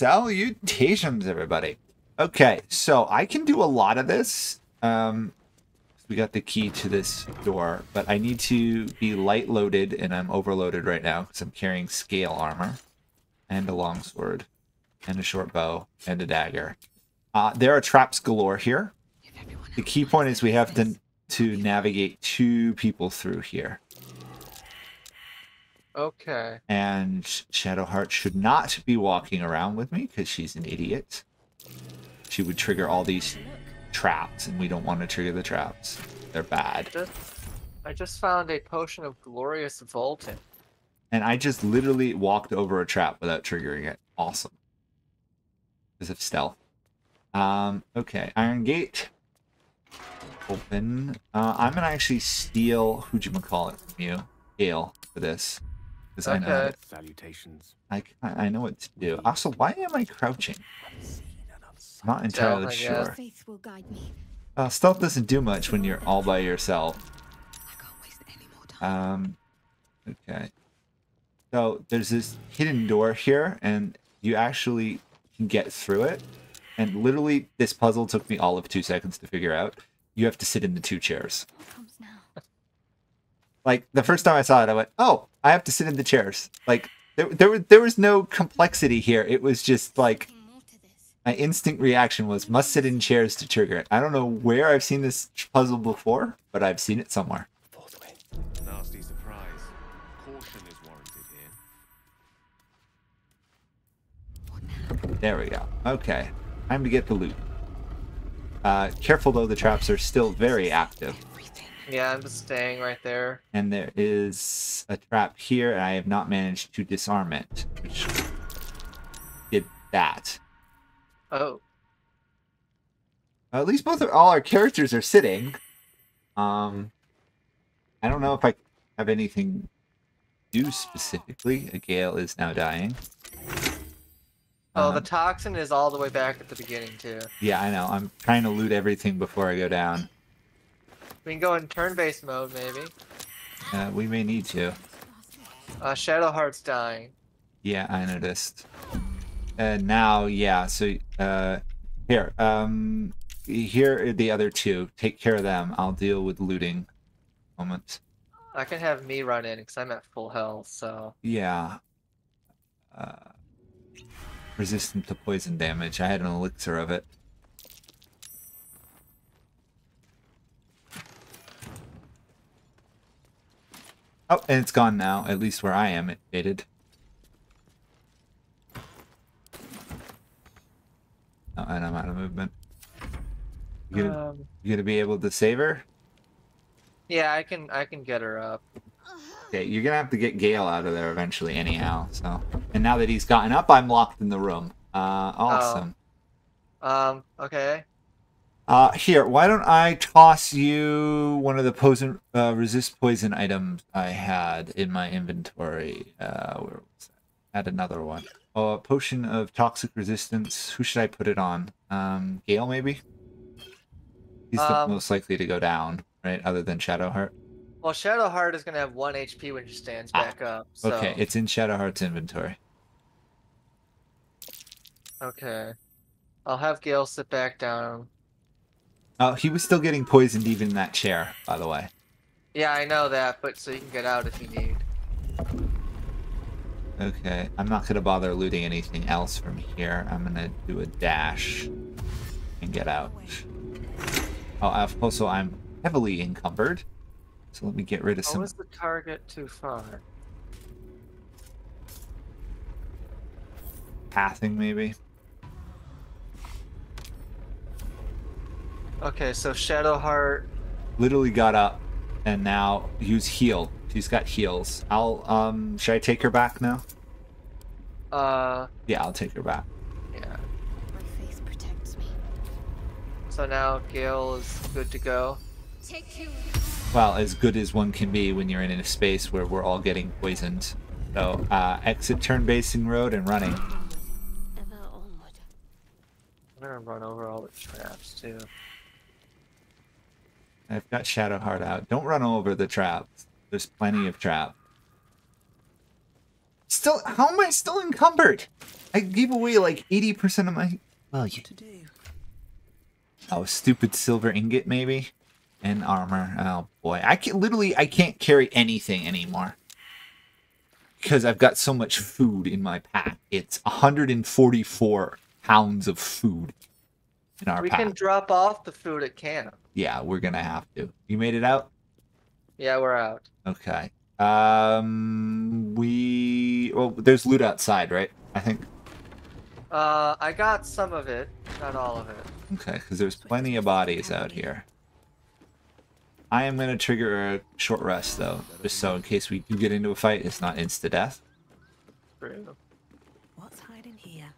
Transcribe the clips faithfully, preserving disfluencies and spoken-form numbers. Salutations, everybody. Okay, so I can do a lot of this. Um, we got the key to this door, but I need to be light-loaded, and I'm overloaded right now because I'm carrying scale armor and a longsword and a short bow and a dagger. Uh, there are traps galore here. The key point is we have to, to navigate two people through here. Okay. And Shadowheart should not be walking around with me because she's an idiot. She would trigger all these traps, and we don't want to trigger the traps. They're bad. I just, I just found a potion of glorious vaulting. And I just literally walked over a trap without triggering it. Awesome. Because of stealth. Um, okay, Iron Gate. Open. Uh, I'm going to actually steal whatchamacallit from you, Gale, for this. Because okay. I know it. Salutations. I, I know what to do. Also, why am I crouching? Not entirely oh, sure. Faith will guide me. Uh, stealth doesn't do much when you're all by yourself. I can't waste any more time. Um, okay. So there's this hidden door here, and you actually can get through it. And literally, this puzzle took me all of two seconds to figure out. You have to sit in the two chairs. What comes now? Like the first time I saw it, I went, "Oh, I have to sit in the chairs." Like there, there was there was no complexity here. It was just like. My instinct reaction was, must sit in chairs to trigger it. I don't know where I've seen this puzzle before, but I've seen it somewhere. Fourth way. Nasty surprise. Caution is warranted here. There we go. Okay. Time to get the loot. Uh, careful, though. The traps are still very active. Yeah, I'm just staying right there. And there is a trap here, and I have not managed to disarm it. Which did that. Oh. Well, at least both of all our characters are sitting. Um, I don't know if I have anything to do specifically. A Gale is now dying. Oh, um, the toxin is all the way back at the beginning, too. Yeah, I know. I'm trying to loot everything before I go down. We can go in turn-based mode, maybe. Uh, we may need to. Uh, Shadowheart's dying. Yeah, I noticed. And uh, now, yeah, so uh, here, um, here are the other two. Take care of them. I'll deal with looting moments. I can have me run in because I'm at full health, so. Yeah. Uh, resistant to poison damage. I had an elixir of it. Oh, and it's gone now. At least where I am, it faded. And I'm out of movement. You gonna, um, you gonna be able to save her? Yeah, I can. I can get her up. Okay, you're gonna have to get Gale out of there eventually, anyhow. So, and now that he's gotten up, I'm locked in the room. Uh, awesome. Oh. Um. Okay. Uh, here. Why don't I toss you one of the poison uh, resist poison items I had in my inventory? Uh, where was I? Had another one. Oh, a potion of toxic resistance. Who should I put it on? Um, Gale, maybe? He's um, the most likely to go down, right? Other than Shadowheart. Well, Shadowheart is going to have one H P when she stands ah, back up. So. Okay, it's in Shadowheart's inventory. Okay. I'll have Gale sit back down. Oh, he was still getting poisoned even in that chair, by the way. Yeah, I know that, but so you can get out if you need. Okay, I'm not going to bother looting anything else from here. I'm going to do a dash and get out. Oh, I've, also I'm heavily encumbered, so let me get rid of some... Oh, was the target too far? Pathing, maybe? Okay, so Shadowheart... Literally got up, and now he's healed. She's got heals. I'll, um, should I take her back now? Uh. Yeah, I'll take her back. Yeah. My face protects me. So now Gale is good to go. Take two. Well, as good as one can be when you're in a space where we're all getting poisoned. So, uh, exit turn-basing road and running. Ever onward. I'm gonna run over all the traps, too. I've got Shadowheart out. Don't run over the traps. There's plenty of trap. Still, how am I still encumbered? I gave away like eighty percent of my... Well, you... Oh, a stupid silver ingot, maybe? And armor. Oh, boy. I can, literally, I can't carry anything anymore. Because I've got so much food in my pack. It's one hundred forty-four pounds of food in our we pack. We can drop off the food at camp. Yeah, we're going to have to. You made it out? Yeah, we're out. Okay. Um, we... Well, there's loot outside, right? I think. Uh, I got some of it. Not all of it. Okay, because there's plenty of bodies out here. I am going to trigger a short rest, though. Just so in case we do get into a fight, it's not insta-death. What's hiding here?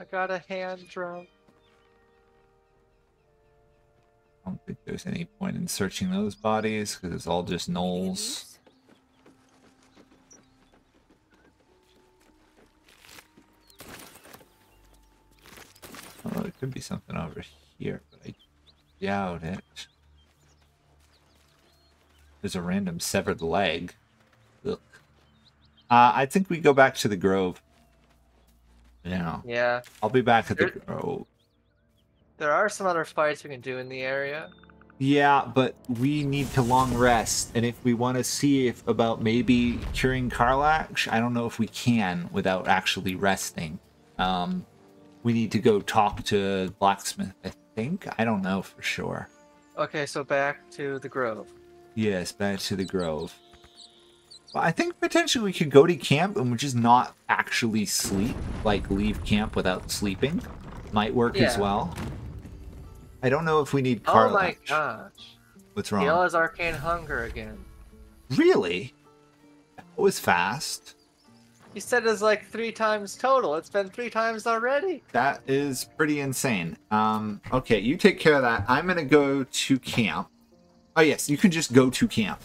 I got a hand drum. I don't think there's any point in searching those bodies, because it's all just gnolls. Oh, there could be something over here, but I doubt it. There's a random severed leg. Look. Uh, I think we go back to the grove. Now. Yeah. I'll be back at there, the grove. There are some other fights we can do in the area. Yeah, but we need to long rest. And if we want to see if about maybe curing Karlach, I don't know if we can without actually resting. Um... We need to go talk to Blacksmith, I think. I don't know for sure. Okay, so back to the grove. Yes, back to the grove. Well, I think potentially we could go to camp and we just not actually sleep. Like, leave camp without sleeping. Might work yeah. as well. I don't know if we need Karlach. Oh my gosh. What's wrong? Gale has arcane hunger again. Really? That was fast. You said it's like three times total. It's been three times already. That is pretty insane. Um, okay, you take care of that. I'm going to go to camp. Oh, yes, you can just go to camp.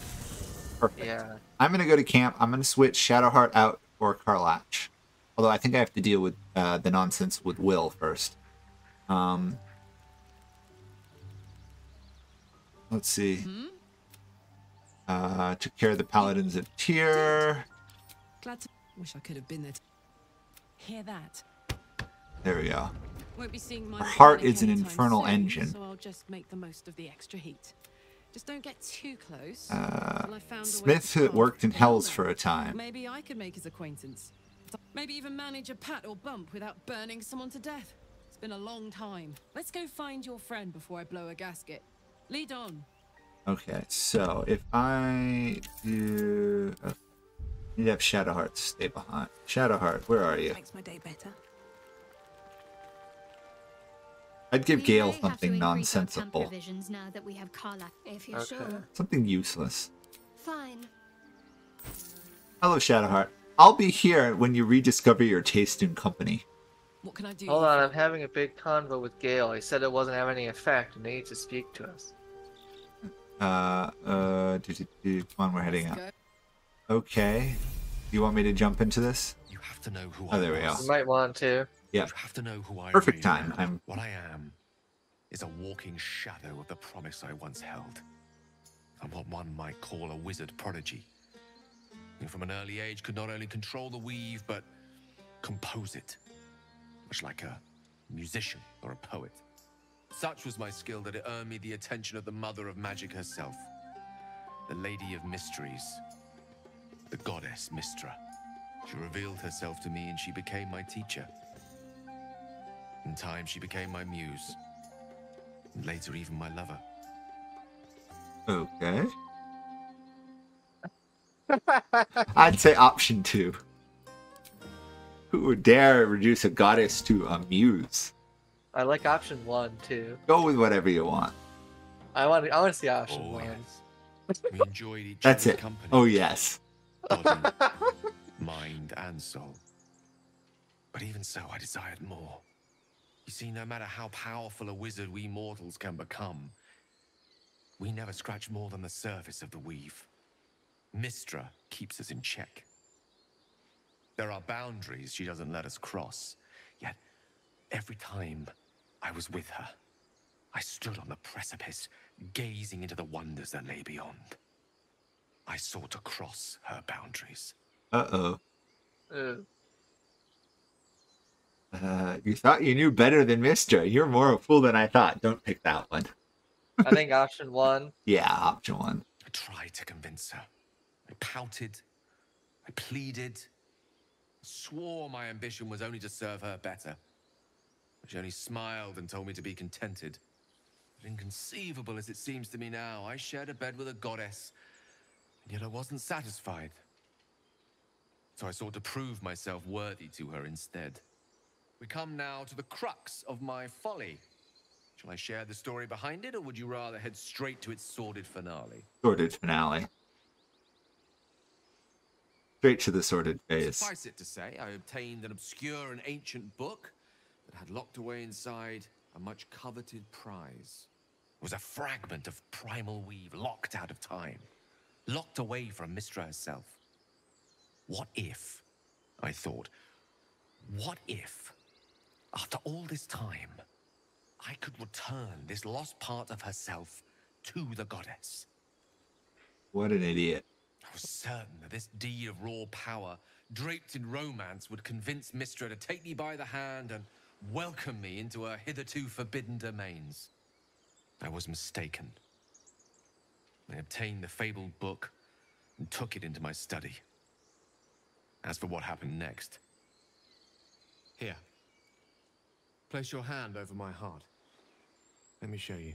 Perfect. Yeah. I'm going to go to camp. I'm going to switch Shadowheart out for Karlach. Although I think I have to deal with uh, the nonsense with Will first. Um, let's see. Hmm? Uh, took care of the Paladins of Tyr. Glad to Wish I could have been there. Hear that? There we go. Won't be seeing my Her heart is an infernal soon, engine. So I'll just make the most of the extra heat. Just don't get too close. Uh, I found Smith who worked in Hells for a time. Maybe I could make his acquaintance. Maybe even manage a pat or bump without burning someone to death. It's been a long time. Let's go find your friend before I blow a gasket. Lead on. Okay, so if I do. Okay. You have Shadowheart to stay behind. Shadowheart, where are you? Makes my day better. I'd give we Gale something nonsensical. Now that we have Karlach, if you're okay. sure. Something useless. Fine. Hello, Shadowheart. I'll be here when you rediscover your taste in company. What can I do? Hold on, I'm having a big convo with Gale. He said it wasn't having any effect and needs to speak to us. Uh, uh, do, do, do. Come on, we're heading out. Okay. Do you want me to jump into this? You have to know who I am. Oh, there we go. You might want to. Yeah. You have to know who I Perfect really time. Am. I'm... What I am is a walking shadow of the promise I once held. I'm what one might call a wizard prodigy. And from an early age could not only control the weave, but compose it. Much like a musician or a poet. Such was my skill that it earned me the attention of the mother of magic herself. The Lady of Mysteries. The goddess Mystra. She revealed herself to me and she became my teacher. In time, she became my muse. And later, even my lover. Okay. I'd say option two. Who would dare reduce a goddess to a muse? I like option one, too. Go with whatever you want. I want to, I want to see option oh, one. Yes. We enjoyed each That's other's it. company. Oh, yes. Body, mind and soul. But even so, I desired more. You see, no matter how powerful a wizard we mortals can become, we never scratch more than the surface of the weave. Mystra keeps us in check. There are boundaries she doesn't let us cross. Yet, every time I was with her, I stood on the precipice, gazing into the wonders that lay beyond. I sought to cross her boundaries. Uh-oh. Uh. Uh, you thought you knew better than Mystra. You're more of a fool than I thought. Don't pick that one. I think option one. Yeah, option one. I tried to convince her. I pouted. I pleaded. I swore my ambition was only to serve her better. She only smiled and told me to be contented. But inconceivable as it seems to me now, I shared a bed with a goddess, and yet I wasn't satisfied. So I sought to prove myself worthy to her instead. We come now to the crux of my folly. Shall I share the story behind it, or would you rather head straight to its sordid finale? Sordid finale. Straight to the sordid phase. Suffice it to say, I obtained an obscure and ancient book that had locked away inside a much coveted prize. It was a fragment of primal weave locked out of time, locked away from Mystra herself. What if, I thought, what if, after all this time, I could return this lost part of herself to the goddess? What an idiot. I was certain that this deed of raw power, draped in romance, would convince Mystra to take me by the hand and welcome me into her hitherto forbidden domains. I was mistaken. I obtained the fabled book and took it into my study. As for what happened next... Here. Place your hand over my heart. Let me show you.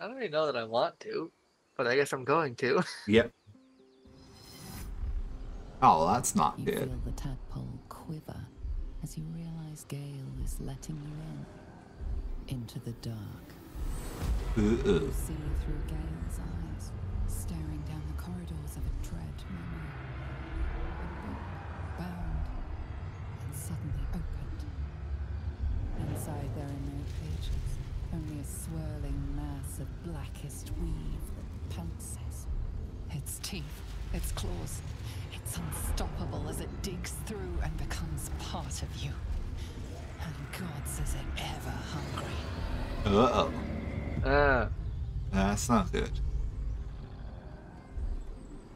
I don't even know that I want to, but I guess I'm going to. Yep. Oh, that's not you good. You feel the tadpole quiver as you realize Gale is letting you in into the dark. Uh-uh. You see you through Gale's eyes, staring down the corridors of a dread memory. A book bound and suddenly open. Inside there are no pages, only a swirling mass of blackest weave that pounces. Its teeth, its claws, it's unstoppable as it digs through and becomes part of you. And God, is it ever hungry. Uh-oh. Uh. That's not good.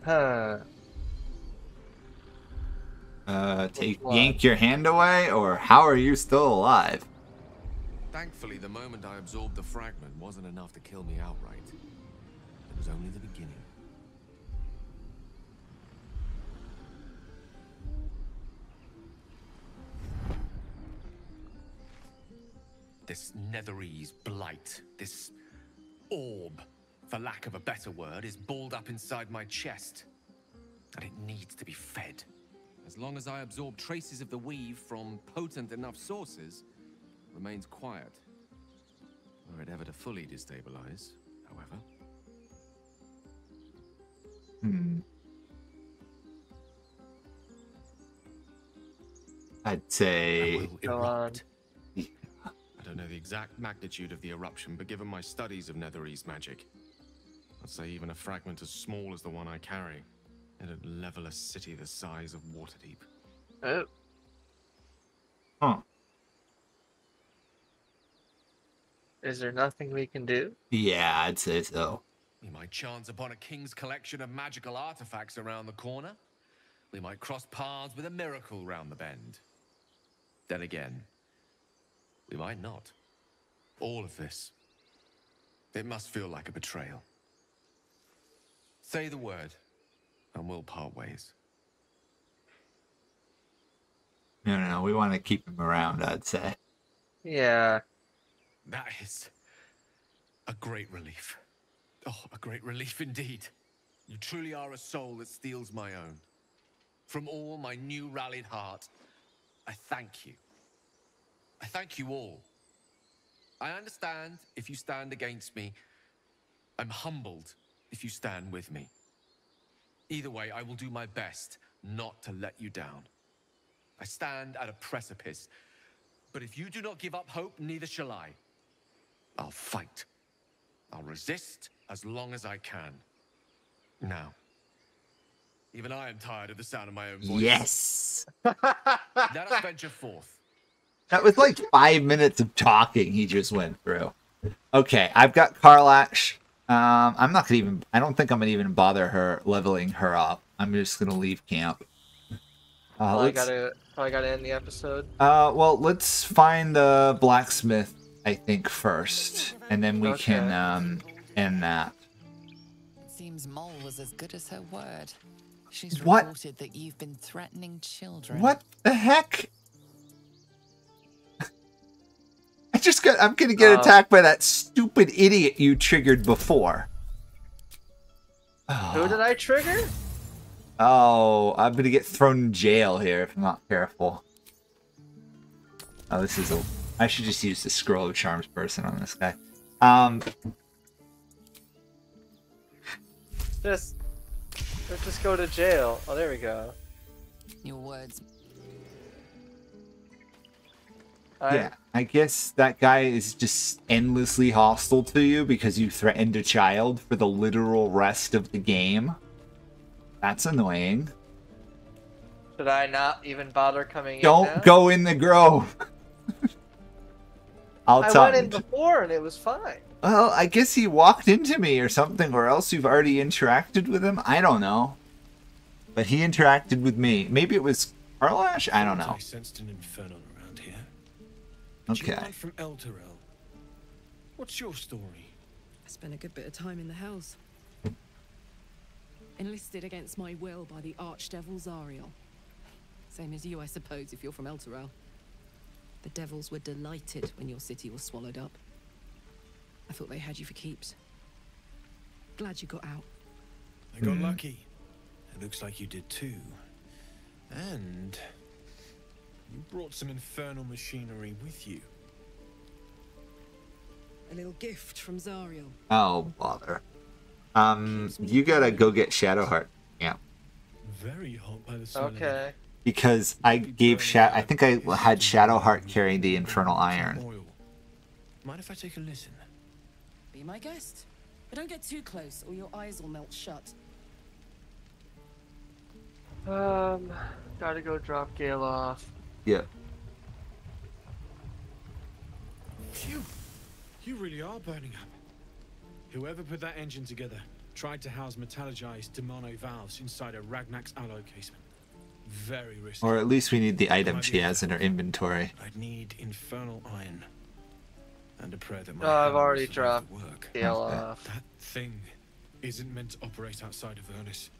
Uh. Uh, take, yank your hand away, or how are you still alive? Thankfully, the moment I absorbed the fragment wasn't enough to kill me outright. It was only the beginning. This Netherese Blight, this orb, for lack of a better word, is balled up inside my chest. And it needs to be fed. As long as I absorb traces of the weave from potent enough sources, remains quiet. Were it ever to fully destabilize, however. Hmm. I'd say... erupt. I don't know the exact magnitude of the eruption, but given my studies of Netherese magic, I'd say even a fragment as small as the one I carry, it'd level a city the size of Waterdeep. Oh. Huh. Is there nothing we can do? Yeah, I'd say so. We might chance upon a king's collection of magical artifacts around the corner. We might cross paths with a miracle round the bend. Then again, we might not. All of this. It must feel like a betrayal. Say the word, and we'll part ways. No, no, no, we want to keep him around, I'd say. Yeah. That is a great relief. Oh, a great relief indeed. You truly are a soul that steals my own. From all my new rallied heart, I thank you. I thank you all. I understand if you stand against me. I'm humbled if you stand with me. Either way, I will do my best not to let you down. I stand at a precipice, but if you do not give up hope, neither shall I. I'll fight. I'll resist as long as I can. Now. Even I am tired of the sound of my own voice. Yes! Let us venture forth. That was like five minutes of talking he just went through. Okay, I've got Karlach. Um, I'm not gonna even, I don't think I'm gonna even bother her leveling her up. I'm just gonna leave camp. Uh, I gotta, probably gotta end the episode. Uh, well, let's find the blacksmith, I think, first, and then we okay. can um end that. It seems Mole was as good as her word. She's what? reported that you've been threatening children. What the heck? I just got. I'm gonna get uh, attacked by that stupid idiot you triggered before. Who did I trigger? Oh, I'm gonna get thrown in jail here if I'm not careful. Oh, this is a... I should just use the Scroll of Charms person on this guy. Um... Just... Let's just go to jail. Oh, there we go. Your words. I... Yeah, I guess that guy is just endlessly hostile to you because you threatened a child for the literal rest of the game. That's annoying. Should I not even bother coming Don't in Don't go in the grove. I'll I went in before and it was fine. Well, I guess he walked into me or something, or else you've already interacted with him. I don't know. But he interacted with me. Maybe it was Karlach? I don't know. I sensed an infernal around here. Okay. From Elturel. What's your story? I spent a good bit of time in the house. Enlisted against my will by the Archdevil Zariel. Same as you, I suppose, if you're from Elturel. The devils were delighted when your city was swallowed up. I thought they had you for keeps. Glad you got out. I got lucky. It looks like you did too. And you brought some infernal machinery with you. A little gift from Zariel. Oh, bother. Um, you gotta go get Shadowheart. Yeah. Very hot by the Okay. Because I gave Sha- I think I had Shadowheart carrying the infernal iron. Mind if I take a listen? Be my guest. But don't get too close, or your eyes will melt shut. Um, gotta go drop Gale off. Yeah. Phew. You really are burning up. Whoever put that engine together tried to house metallurgized demono valves inside a Ragnak's alloy casement. Very risky. Or at least we need the item she has in her inventory. I'd need infernal iron and a prayer that my... No, I've already dropped work. That thing isn't meant to operate outside of Ernest.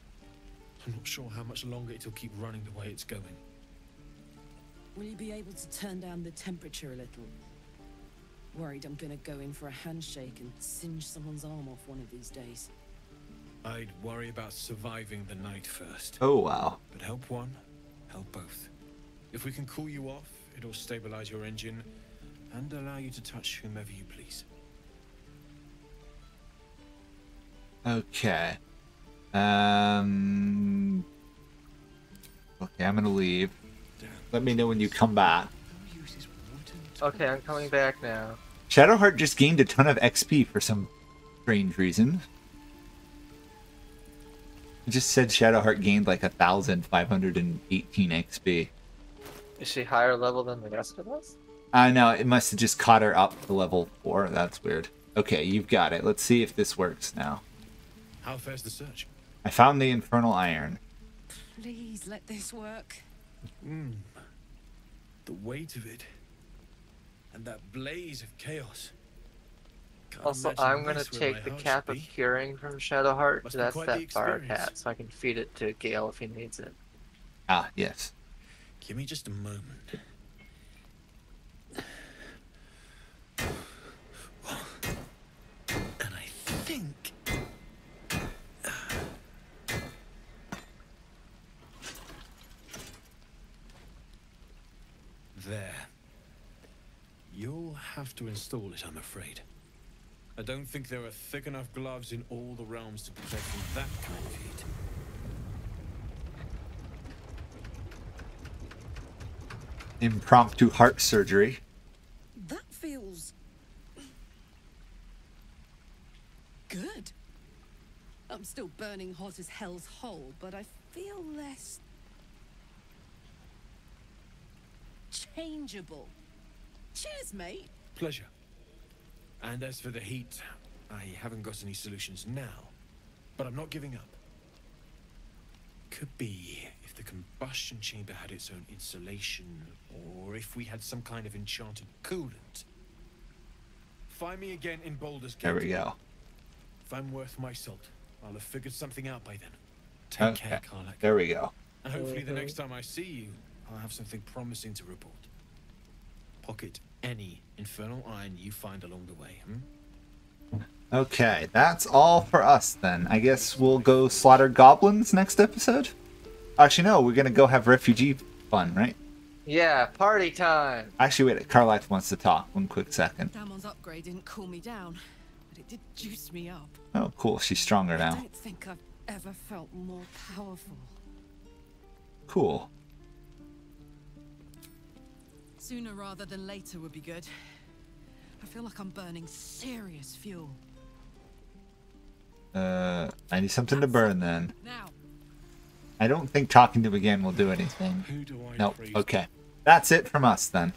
I'm not sure how much longer it'll keep running the way it's going. Will you be able to turn down the temperature a little? Worried I'm gonna go in for a handshake and singe someone's arm off one of these days. I'd worry about surviving the night first. Oh, wow. But help one, help both. If we can cool you off, it'll stabilize your engine and allow you to touch whomever you please. Okay. Um... Okay, I'm gonna leave. Let me know when you come back. Okay, I'm coming back now. Shadowheart just gained a ton of X P for some strange reason. It just said Shadowheart gained like one thousand five hundred eighteen X P. Is she higher level than the rest of us? I uh, know, it must have just caught her up to level four. That's weird. Okay, you've got it. Let's see if this works now. How fares the search? I found the infernal iron. Please let this work. Mm. The weight of it. And that blaze of chaos. Can't also, I'm gonna take the cap of curing from Shadowheart. Must That's that bard hat, so I can feed it to Gale if he needs it. Ah, yes. Give me just a moment. And I think there. You'll have to install it, I'm afraid. I don't think there are thick enough gloves in all the realms to protect from that kind of heat. Impromptu heart surgery. That feels... good. I'm still burning hot as hell's hole, but I feel less... changeable. Cheers, mate. Pleasure. And as for the heat, I haven't got any solutions now, but I'm not giving up. Could be if the combustion chamber had its own insulation, or if we had some kind of enchanted coolant. Find me again in Baldur's Gate. There we go. If I'm worth my salt, I'll have figured something out by then. Take okay. care, Karlach. There we go. And hopefully the next time I see you, I'll have something promising to report. Pocket any infernal iron you find along the way. Hmm? Okay, that's all for us then. I guess we'll go slaughter goblins next episode? Actually, no, we're going to go have refugee fun, right? Yeah, party time! Actually, wait, Karlach wants to talk. One quick second. Damon's upgrade didn't cool me down, but it did juice me up. Oh, cool. She's stronger now. I don't think I've ever felt more powerful. Cool. Sooner rather than later would be good. I feel like I'm burning serious fuel. Uh, I need something to burn then. Now. I don't think talking to him again will do anything. Nope. Okay. That's it from us then.